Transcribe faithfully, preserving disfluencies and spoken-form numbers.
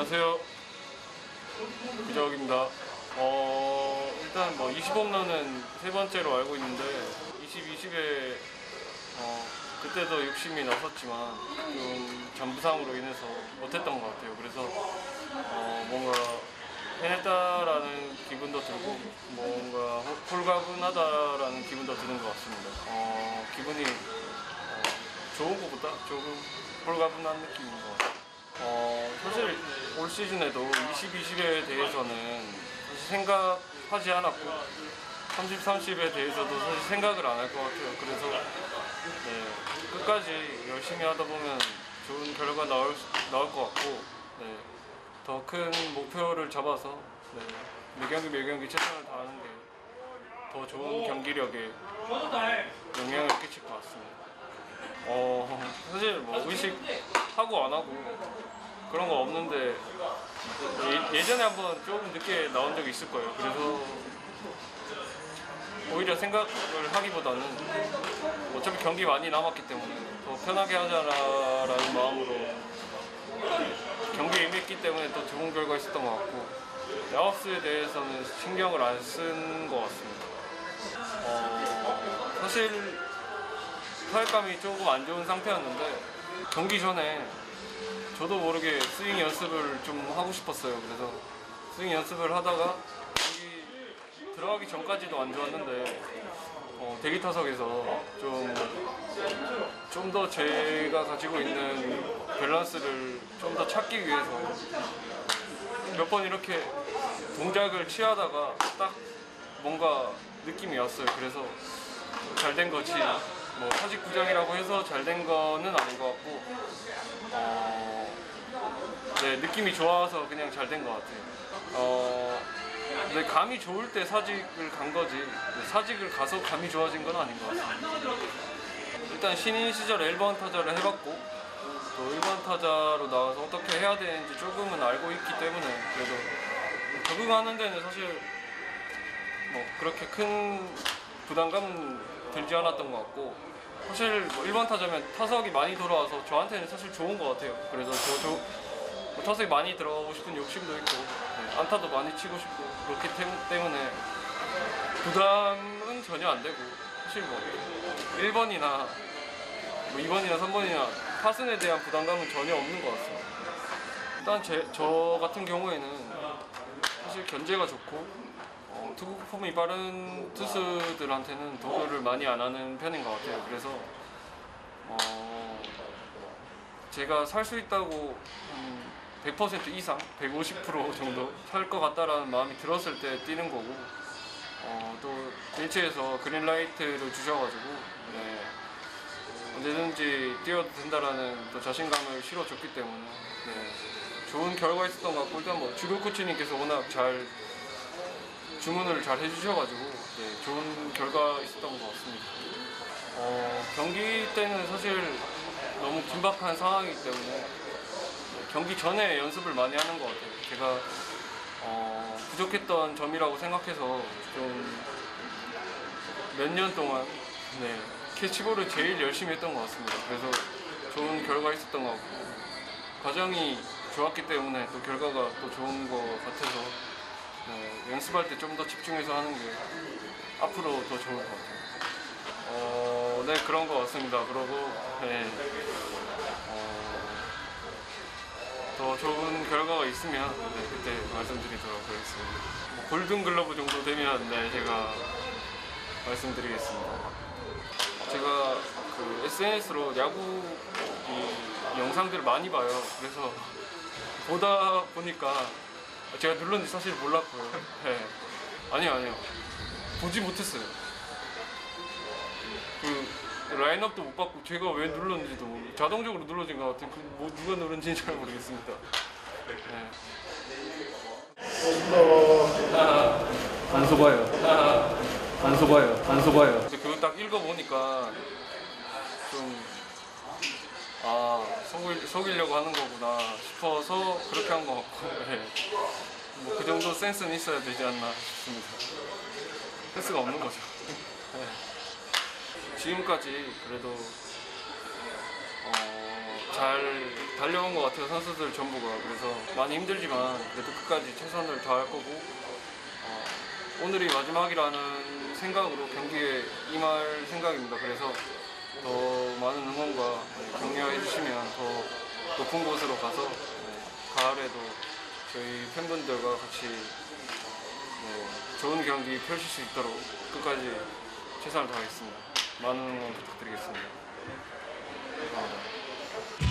안녕하세요. 구자욱입니다. 어, 일단 뭐 이십 홈런은 세 번째로 알고 있는데 이십, 이십에 어, 그때도 욕심이 났었지만 좀 전부상으로 인해서 못했던 것 같아요. 그래서 어, 뭔가 해냈다라는 기분도 들고 뭔가 홀가분하다라는 기분도 드는 것 같습니다. 어, 기분이 어, 좋은 것보다 조금 홀가분한 느낌인 것 같아요. 어, 사실 올 시즌에도 이십, 이십에 대해서는 사실 생각하지 않았고 삼십, 삼십에 대해서도 사실 생각을 안 할 것 같아요. 그래서 네, 끝까지 열심히 하다 보면 좋은 결과 나올, 나올 것 같고 네, 더 큰 목표를 잡아서 네, 매 경기 매 경기 최선을 다하는 게 더 좋은 경기력에 영향을 끼칠 것 같습니다. 어, 사실 뭐 의식하고 안 하고 그런 거 없는데 예, 예전에 한번 조금 늦게 나온 적이 있을 거예요. 그래서 오히려 생각을 하기보다는 어차피 경기 많이 남았기 때문에 더 편하게 하자라는 마음으로 경기에 임했기 때문에 더 좋은 결과 있었던 것 같고 야옵스에 대해서는 신경을 안 쓴 것 같습니다. 어, 사실 타격감이 조금 안 좋은 상태였는데 경기 전에 저도 모르게 스윙 연습을 좀 하고 싶었어요. 그래서 스윙 연습을 하다가 경기 들어가기 전까지도 안 좋았는데 어, 대기 타석에서 좀 좀 더 제가 가지고 있는 밸런스를 좀 더 찾기 위해서 몇 번 이렇게 동작을 취하다가 딱 뭔가 느낌이 왔어요. 그래서 잘 된 거지 뭐 사직구장이라고 해서 잘된 거는 아닌 것 같고 어, 네, 느낌이 좋아서 그냥 잘된 것 같아요. 어, 네, 감이 좋을 때 사직을 간 거지 네, 사직을 가서 감이 좋아진 건 아닌 것 같아요. 일단 신인 시절 일 번 타자를 해봤고 또 일 번 타자로 나와서 어떻게 해야 되는지 조금은 알고 있기 때문에 그래서 적응하는 데는 사실 뭐 그렇게 큰 부담감은 들지 않았던 것 같고 사실 뭐 일 번 타자면 타석이 많이 돌아와서 저한테는 사실 좋은 것 같아요. 그래서 저, 저 뭐 타석이 많이 들어가고 싶은 욕심도 있고 네, 안타도 많이 치고 싶고 그렇기 때문에 부담은 전혀 안 되고 사실 뭐 일 번이나 뭐 이 번이나 삼 번이나 타순에 대한 부담감은 전혀 없는 것 같습니다. 일단 제, 저 같은 경우에는 사실 견제가 좋고 어, 투구 폼이 빠른 투수들한테는 도루를 많이 안 하는 편인 것 같아요. 그래서 어, 제가 살 수 있다고 음, 백 퍼센트 이상, 백오십 퍼센트 정도 살 것 같다라는 마음이 들었을 때 뛰는 거고 어, 또 벤치에서 그린라이트를 주셔가지고 네, 언제든지 뛰어도 된다라는 또 자신감을 실어줬기 때문에 네, 좋은 결과 있었던 것 같고 일단 뭐 주루 코치님께서 워낙 잘 주문을 잘 해주셔가지고 네, 좋은 결과 있었던 것 같습니다. 어, 경기 때는 사실 너무 긴박한 상황이기 때문에 경기 전에 연습을 많이 하는 것 같아요. 제가 어, 부족했던 점이라고 생각해서 좀 몇 년 동안 네, 캐치볼을 제일 열심히 했던 것 같습니다. 그래서 좋은 결과 있었던 것 같고 과정이 좋았기 때문에 또 결과가 또 좋은 것 같아서 네, 연습할 때 좀 더 집중해서 하는 게 앞으로 더 좋을 것 같아요. 어, 네, 그런 것 같습니다. 그러고 네, 어, 더 좋은 결과가 있으면 네, 그때 말씀드리도록 하겠습니다. 뭐 골든글러브 정도 되면 네, 제가 말씀드리겠습니다. 제가 그 에스엔에스로 야구 이 영상들을 많이 봐요. 그래서 보다 보니까 제가 눌렀는지 사실 몰랐고요. 네. 아니요, 아니요. 보지 못했어요. 그 라인업도 못 봤고 제가 왜 눌렀는지도 자동적으로 눌러진 것 같아요. 그 뭐 누가 누른지는 잘 모르겠습니다. 네. 안 속아요. 안 속아요. 안 속아요. 그거 딱 읽어보니까 좀 아, 속이, 속이려고 하는 거구나 싶어서 그렇게 한 것 같고 네. 뭐 그 정도 센스는 있어야 되지 않나 싶습니다. 센스가 없는 거죠. 네. 지금까지 그래도 어, 잘 달려온 것 같아요, 선수들 전부가. 그래서 많이 힘들지만 그래도 끝까지 최선을 다할 거고, 어, 오늘이 마지막이라는 생각으로 경기에 임할 생각입니다. 그래서 더 많은 응원과 격려해 주시면 더 높은 곳으로 가서, 네, 가을에도 저희 팬분들과 같이 네, 좋은 경기 펼칠 수 있도록 끝까지 최선을 다하겠습니다. 많은 응원 부탁드리겠습니다. 감사합니다.